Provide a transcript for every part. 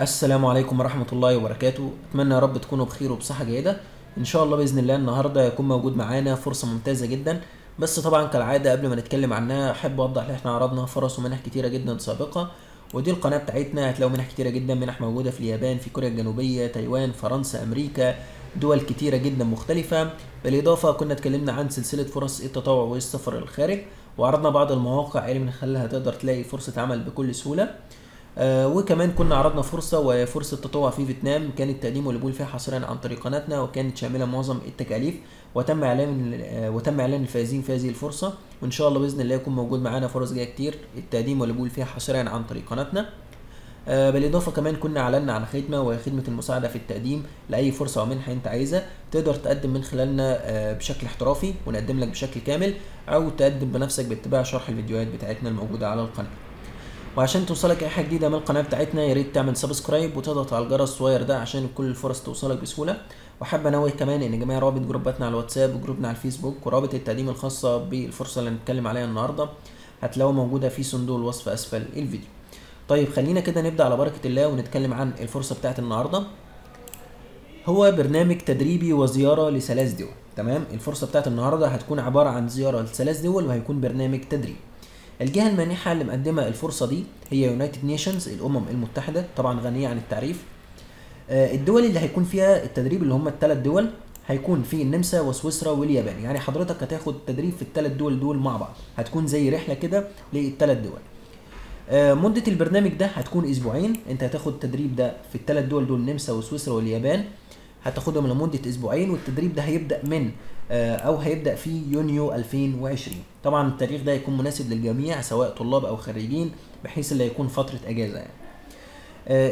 السلام عليكم ورحمة الله وبركاته. أتمنى يا رب تكونوا بخير وبصحة جيدة إن شاء الله بإذن الله. النهاردة هيكون موجود معانا فرصة ممتازة جدا، بس طبعا كالعادة قبل ما نتكلم عنها أحب أوضح إن إحنا عرضنا فرص ومنح كتيرة جدا سابقة، ودي القناة بتاعتنا هتلاقوا منح كتيرة جدا، منح موجودة في اليابان، في كوريا الجنوبية، تايوان، فرنسا، أمريكا، دول كتيرة جدا مختلفة. بالإضافة كنا اتكلمنا عن سلسلة فرص التطوع والسفر للخارج، وعرضنا بعض المواقع اللي من خلالها تقدر تلاقي فرصة عمل بكل سهولة. وكمان كنا عرضنا فرصة، وهي فرصة تطوع في فيتنام، كان التقديم والقبول فيها حصريا عن طريق قناتنا، وكانت شاملة معظم التكاليف، وتم إعلان الفائزين في هذه الفرصة، وإن شاء الله بإذن الله يكون موجود معانا فرص جاية كتير التقديم والقبول فيها حصريا عن طريق قناتنا. بالإضافة كمان كنا أعلنا عن خدمة، وهي خدمة المساعدة في التقديم لأي فرصة أو منحة أنت عايزها، تقدر تقدم من خلالنا بشكل احترافي ونقدم لك بشكل كامل، أو تقدم بنفسك باتباع شرح الفيديوهات بتاعتنا الموجودة على القناة. وعشان توصلك أي حاجة جديدة من القناة بتاعتنا يا ريت تعمل سبسكرايب وتضغط على الجرس الصغير ده عشان كل الفرص توصلك بسهولة. وحابة أنوه كمان إن جميع روابط جروباتنا على الواتساب وجروبنا على الفيسبوك ورابط التقديم الخاصة بالفرصة اللي هنتكلم عليها النهاردة هتلاقوها موجودة في صندوق الوصف أسفل الفيديو. طيب خلينا كده نبدأ على بركة الله ونتكلم عن الفرصة بتاعت النهاردة. هو برنامج تدريبي وزيارة لثلاث دول، تمام؟ الفرصة بتاعت النهاردة هتكون عبارة عن زيارة لثلاث دول وهيكون برنامج تدريب. الجهة المانحة اللي مقدمة الفرصة دي هي United Nations، الأمم المتحدة، طبعا غنية عن التعريف. الدول اللي هيكون فيها التدريب اللي هم الثلاث دول هيكون في النمسا وسويسرا واليابان، يعني حضرتك هتاخد تدريب في الثلاث دول مع بعض، هتكون زي رحلة كده للثلاث دول. مدة البرنامج ده هتكون أسبوعين، أنت هتاخد التدريب ده في الثلاث دول النمسا وسويسرا واليابان، هتاخدهم لمدة أسبوعين، والتدريب ده هيبدأ من أو هيبدأ في يونيو 2020. طبعا التاريخ ده هيكون مناسب للجميع سواء طلاب أو خريجين، بحيث اللي هيكون فترة أجازة يعني.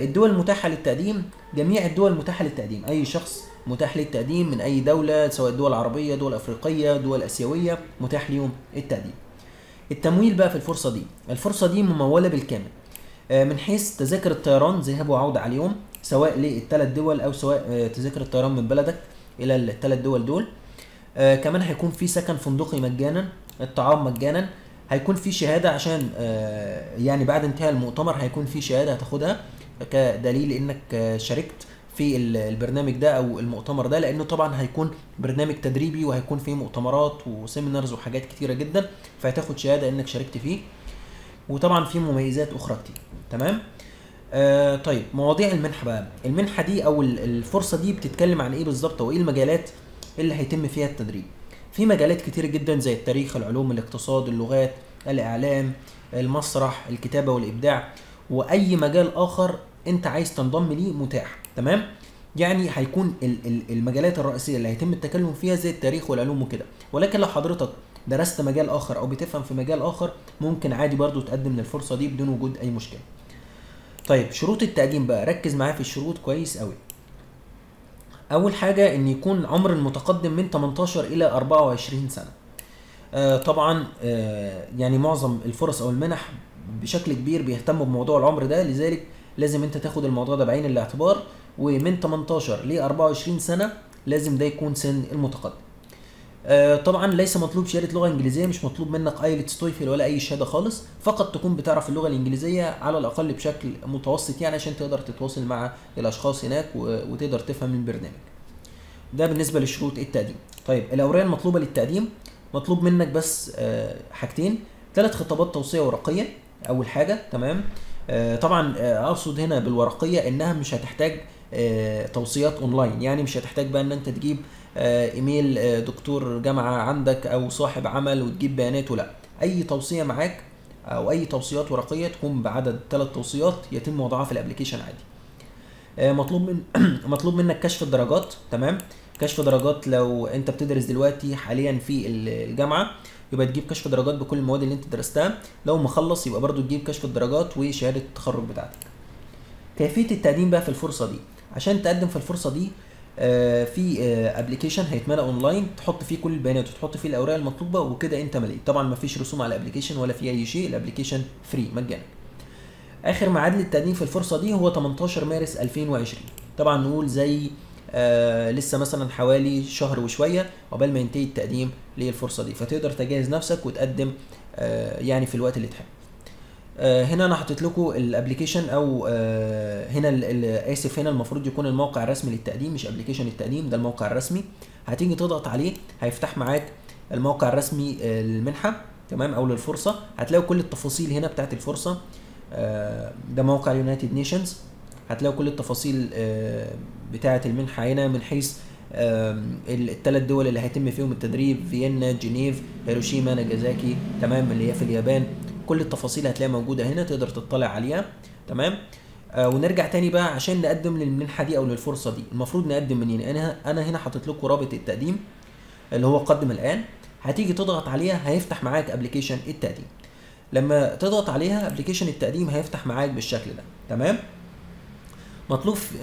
الدول المتاحة للتقديم، جميع الدول متاحة للتقديم، أي شخص متاح للتقديم من أي دولة سواء دول عربية، دول أفريقية، دول آسيوية، متاح ليهم التقديم. التمويل بقى في الفرصة دي، الفرصة دي ممولة بالكامل من حيث تذاكر الطيران ذهاب وعودة على اليوم سواء للثلاث دول أو سواء تذاكر الطيران من بلدك إلى الثلاث دول دول. كمان هيكون في سكن فندقي مجانا، الطعام مجانا، هيكون في شهادة عشان يعني بعد انتهاء المؤتمر هيكون في شهادة هتاخدها كدليل إنك شاركت في البرنامج ده أو المؤتمر ده، لأنه طبعا هيكون برنامج تدريبي وهيكون فيه مؤتمرات وسيمينارز وحاجات كتيرة جدا، فهتاخد شهادة إنك شاركت فيه، وطبعا فيه مميزات أخرى كتير، تمام؟ طيب مواضيع المنحة بقى، المنحة دي أو الفرصة دي بتتكلم عن إيه بالظبط وإيه المجالات اللي هيتم فيها التدريب؟ في مجالات كتيرة جدا زي التاريخ، العلوم، الاقتصاد، اللغات، الإعلام، المسرح، الكتابة والإبداع، وأي مجال آخر أنت عايز تنضم ليه متاح، تمام؟ يعني هيكون المجالات الرئيسية اللي هيتم التكلم فيها زي التاريخ والعلوم وكده، ولكن لو حضرتك درست مجال آخر أو بتفهم في مجال آخر ممكن عادي برضو تقدم للفرصة دي بدون وجود أي مشكلة. طيب شروط التقديم بقى، ركز معايا في الشروط كويس أوي. أول حاجة إن يكون عمر المتقدم من 18 إلى 24 سنة. طبعًا يعني معظم الفرص أو المنح بشكل كبير بيهتموا بموضوع العمر ده، لذلك لازم أنت تاخد الموضوع ده بعين الاعتبار، ومن 18 ل 24 سنة لازم ده يكون سن المتقدم. طبعًا ليس مطلوب شهادة لغة إنجليزية، مش مطلوب منك أيلتس، تويفل، ولا أي شهادة خالص، فقط تكون بتعرف اللغة الإنجليزية على الأقل بشكل متوسط يعني عشان تقدر تتواصل مع الأشخاص هناك وتقدر تفهم البرنامج. ده بالنسبة لشروط التقديم. طيب الأوراق المطلوبة للتقديم، مطلوب منك بس حاجتين، 3 خطابات توصية ورقية أول حاجة، تمام؟ طبعا أقصد هنا بالورقية إنها مش هتحتاج توصيات أونلاين، يعني مش هتحتاج بقى إن أنت تجيب ايميل دكتور جامعه عندك او صاحب عمل وتجيب بياناته، لا، اي توصيه معاك او اي توصيات ورقيه تكون بعدد 3 توصيات يتم وضعها في الابلكيشن عادي. مطلوب منك كشف الدرجات، تمام؟ كشف درجات لو انت بتدرس دلوقتي حاليا في الجامعه يبقى تجيب كشف درجات بكل المواد اللي انت درستها، لو مخلص يبقى برضو تجيب كشف الدرجات وشهاده التخرج بتاعتك. كيفيه التقديم بقى في الفرصه دي، عشان تقدم في الفرصه دي في ابلكيشن هيتملى اونلاين، تحط فيه كل البيانات وتحط فيه الاوراق المطلوبه وكده انت مليت، طبعا مفيش رسوم على الابلكيشن ولا في اي شيء، الابلكيشن فري مجانا. اخر ميعاد للتقديم في الفرصه دي هو 18 مارس 2020، طبعا نقول زي لسه مثلا حوالي شهر وشويه قبل ما ينتهي التقديم للفرصه دي، فتقدر تجهز نفسك وتقدم يعني في الوقت اللي تحب. هنا انا حطيت لكم الابلكيشن او هنا اسف هنا المفروض يكون الموقع الرسمي للتقديم مش ابلكيشن التقديم، ده الموقع الرسمي. هتيجي تضغط عليه هيفتح معاك الموقع الرسمي للمنحه تمام او للفرصه، هتلاقوا كل التفاصيل هنا بتاعت الفرصه. ده موقع يونايتد نيشنز، هتلاقوا كل التفاصيل بتاعه المنحه هنا من حيث الثلاث دول اللي هيتم فيهم التدريب، فيينا، جنيف، هيروشيما، ناجازاكي تمام اللي هي في اليابان. كل التفاصيل هتلاقيها موجوده هنا تقدر تطلع عليها تمام. ونرجع تاني بقى عشان نقدم للمنحه دي او للفرصه دي، المفروض نقدم منين؟ انا هنا حاطط لكم رابط التقديم اللي هو قدم الان، هتيجي تضغط عليها هيفتح معاك ابلكيشن التقديم. لما تضغط عليها ابلكيشن التقديم هيفتح معاك بالشكل ده تمام.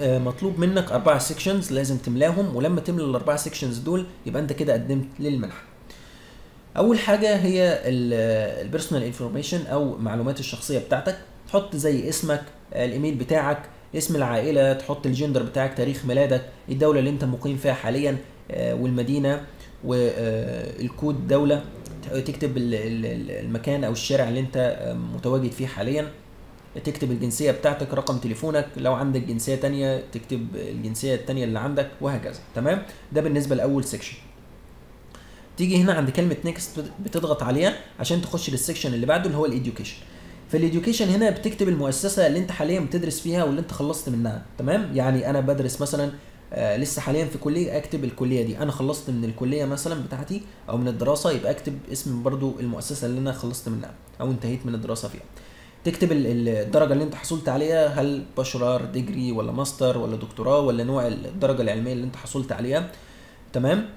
مطلوب منك 4 سيكشنز لازم تملاهم، ولما تملى الاربع سيكشنز دول يبقى انت كده قدمت للمنحه. اول حاجه هي البيرسونال انفورميشن او معلومات الشخصيه بتاعتك، تحط زي اسمك، الايميل بتاعك، اسم العائله، تحط الجندر بتاعك، تاريخ ميلادك، الدوله اللي انت مقيم فيها حاليا والمدينه والكود دوله، تكتب المكان او الشارع اللي انت متواجد فيه حاليا، تكتب الجنسيه بتاعتك، رقم تليفونك، لو عندك جنسيه ثانيه تكتب الجنسيه الثانيه اللي عندك وهكذا تمام. ده بالنسبه لاول سيكشن. تيجي هنا عند كلمه نيكست بتضغط عليها عشان تخش للسكشن اللي بعده اللي هو الاديوكيشن. في الاديوكيشن هنا بتكتب المؤسسه اللي انت حاليا بتدرس فيها واللي انت خلصت منها تمام. يعني انا بدرس مثلا لسه حاليا في كليه، اكتب الكليه دي، انا خلصت من الكليه مثلا بتاعتي او من الدراسه، يبقى اكتب اسم برضو المؤسسه اللي انا خلصت منها او انتهيت من الدراسه فيها. تكتب الدرجه اللي انت حصلت عليها، هل بشرار، ديجري، ولا ماستر، ولا دكتوراه، ولا نوع الدرجه العلميه اللي انت حصلت عليها تمام.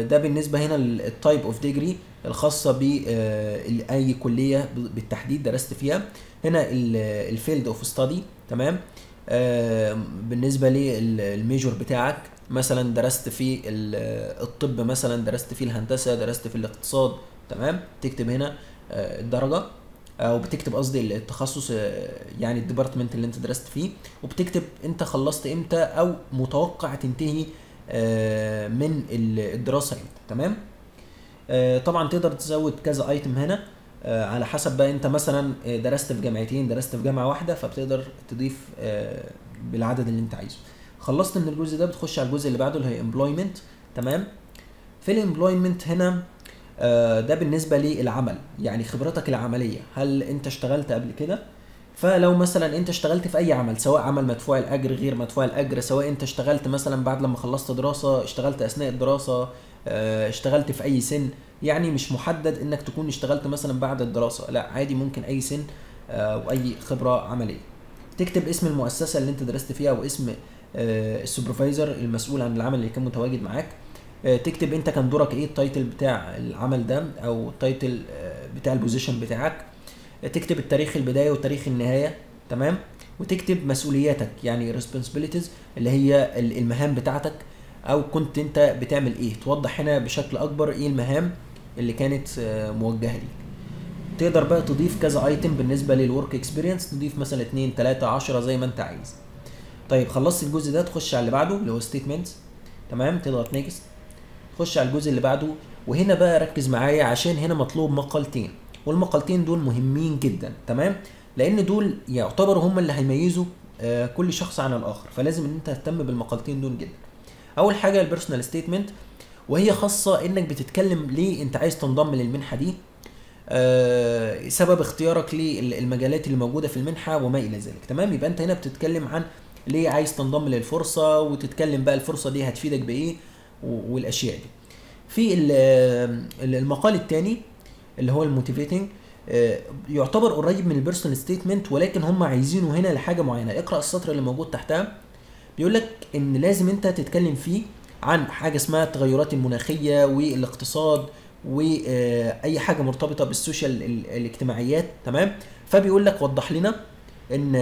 ده بالنسبه هنا للتايب اوف ديجري الخاصه باي كليه بالتحديد درست فيها. هنا الفيلد اوف ستادي تمام، بالنسبه للميجور بتاعك، مثلا درست في الطب، مثلا درست في الهندسه، درست في الاقتصاد تمام. تكتب هنا الدرجه او بتكتب قصدي التخصص يعني الديبارتمنت اللي انت درست فيه، وبتكتب انت خلصت امتى او متوقع تنتهي من الدراسه امتى تمام. طبعا تقدر تزود كذا ايتم هنا على حسب بقى انت مثلا درست في جامعتين، درست في جامعه واحده، فبتقدر تضيف بالعدد اللي انت عايزه. خلصت من الجزء ده بتخش على الجزء اللي بعده اللي هي امبلويمنت تمام. في الامبلويمنت هنا ده بالنسبه للعمل، يعني خبرتك العمليه، هل انت اشتغلت قبل كده؟ فلو مثلا انت اشتغلت في اي عمل، سواء عمل مدفوع الاجر غير مدفوع الاجر، سواء انت اشتغلت مثلا بعد لما خلصت دراسه، اشتغلت اثناء الدراسه، اشتغلت في اي سن، يعني مش محدد انك تكون اشتغلت مثلا بعد الدراسه، لا عادي ممكن اي سن واي خبره عمليه. تكتب اسم المؤسسه اللي انت درست فيها واسم السوبرفايزر المسؤول عن العمل اللي كان متواجد معاك. تكتب انت كان دورك ايه، التايتل بتاع العمل ده او التايتل بتاع البوزيشن بتاعك. تكتب التاريخ البدايه وتاريخ النهايه تمام، وتكتب مسؤولياتك يعني responsibilities اللي هي المهام بتاعتك او كنت انت بتعمل ايه، توضح هنا بشكل اكبر ايه المهام اللي كانت موجهه ليك. تقدر بقى تضيف كذا ايتم بالنسبه للورك اكسبيرينس، تضيف مثلا 2 3 10 زي ما انت عايز. طيب خلصت الجزء ده تخش على اللي بعده اللي هو ستيتمنتس تمام، تضغط نيكست تخش على الجزء اللي بعده. وهنا بقى ركز معايا عشان هنا مطلوب مقالتين، والمقالتين دول مهمين جدا تمام، لان دول يعتبروا هم اللي هيميزوا كل شخص عن الاخر، فلازم ان انت تهتم بالمقالتين دول جدا. اول حاجه البيرسونال ستيتمنت، وهي خاصه انك بتتكلم ليه انت عايز تنضم للمنحه دي، سبب اختيارك للمجالات اللي موجوده في المنحه وما الى ذلك تمام. يبقى انت هنا بتتكلم عن ليه عايز تنضم للفرصه، وتتكلم بقى الفرصه دي هتفيدك بايه والاشياء دي. في المقال الثاني اللي هو الموتيفيتنج، يعتبر قريب من البيرسونال ستيتمنت، ولكن هم عايزينه هنا لحاجه معينه. اقرا السطر اللي موجود تحتها، بيقول لك ان لازم انت تتكلم فيه عن حاجه اسمها التغيرات المناخيه والاقتصاد واي حاجه مرتبطه بالسوشيال الاجتماعيات تمام. فبيقول لك وضح لنا ان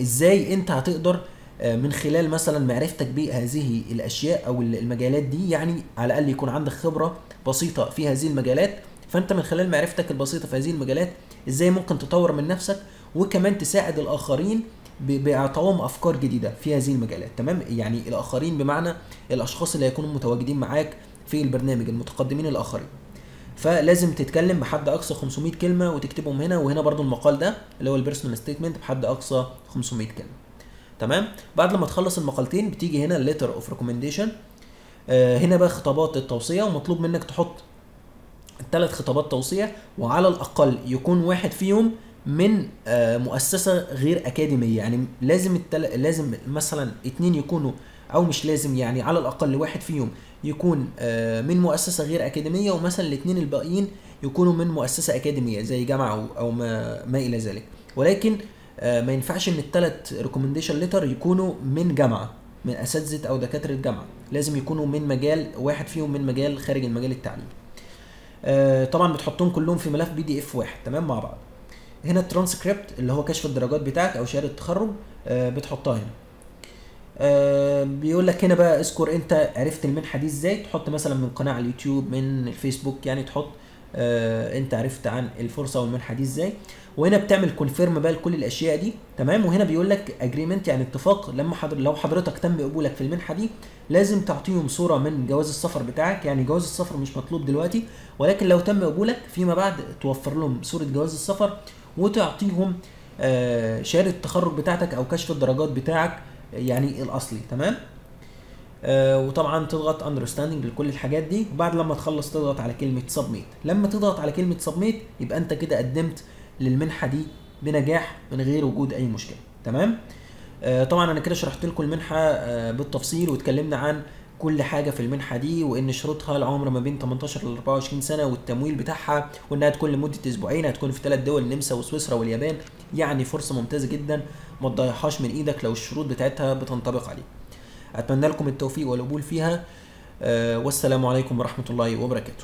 ازاي انت هتقدر من خلال مثلا معرفتك بهذه الاشياء او المجالات دي، يعني على الاقل يكون عندك خبره بسيطه في هذه المجالات، فانت من خلال معرفتك البسيطه في هذه المجالات ازاي ممكن تطور من نفسك وكمان تساعد الاخرين باعطائهم افكار جديده في هذه المجالات تمام. يعني الاخرين بمعنى الاشخاص اللي هيكونوا متواجدين معاك في البرنامج، المتقدمين الاخرين. فلازم تتكلم بحد اقصى 500 كلمه وتكتبهم هنا، وهنا برضو المقال ده اللي هو البيرسونال ستيتمنت بحد اقصى 500 كلمه. تمام. بعد لما تخلص المقالتين بتيجي هنا الليتر اوف ريكومنديشن. هنا بقى خطابات التوصيه، ومطلوب منك تحط 3 خطابات توصيه، وعلى الاقل يكون واحد فيهم من مؤسسه غير اكاديميه. يعني لازم مثلا 2 يكونوا، او مش لازم، يعني على الاقل واحد فيهم يكون من مؤسسه غير اكاديميه، ومثلا ال2 الباقيين يكونوا من مؤسسه اكاديميه زي جامعه او ما الى ذلك. ولكن ما ينفعش ان ال3 ريكومنديشن ليتر يكونوا من جامعه، من اساتذه او دكاتره جامعه، لازم يكونوا من مجال، واحد فيهم من مجال خارج المجال التعليمي. طبعا بتحطهم كلهم في ملف PDF واحد، تمام، مع بعض. هنا الترانسكريبت اللي هو كشف الدرجات بتاعك او شهاده التخرج بتحطها هنا. بيقول لك هنا بقى اذكر انت عرفت المنحه دي ازاي، تحط مثلا من قناه على اليوتيوب، من الفيسبوك، يعني تحط انت عرفت عن الفرصه والمنحه دي ازاي. وهنا بتعمل كونفيرم بقى لكل الاشياء دي، تمام. وهنا بيقول لك اجريمنت، يعني اتفاق، لو حضرتك تم قبولك في المنحه دي لازم تعطيهم صوره من جواز السفر بتاعك. يعني جواز السفر مش مطلوب دلوقتي، ولكن لو تم قبولك فيما بعد توفر لهم صوره جواز السفر، وتعطيهم شهاده التخرج بتاعتك او كشف الدرجات بتاعك يعني الاصلي، تمام. وطبعا تضغط اندرستاندنج لكل الحاجات دي، وبعد لما تخلص تضغط على كلمه سبميت. لما تضغط على كلمه سبميت يبقى انت كده قدمت للمنحه دي بنجاح من غير وجود اي مشكله، تمام. طبعا انا كده شرحت لكم المنحه بالتفصيل، واتكلمنا عن كل حاجه في المنحه دي، وان شروطها العمر ما بين 18 ل 24 سنه، والتمويل بتاعها، وانها هتكون لمده اسبوعين، هتكون في 3 دول، النمسا وسويسرا واليابان. يعني فرصه ممتازه جدا، ما تضيعهاش من ايدك لو الشروط بتاعتها بتنطبق عليك. اتمنى لكم التوفيق والقبول فيها، والسلام عليكم ورحمه الله وبركاته.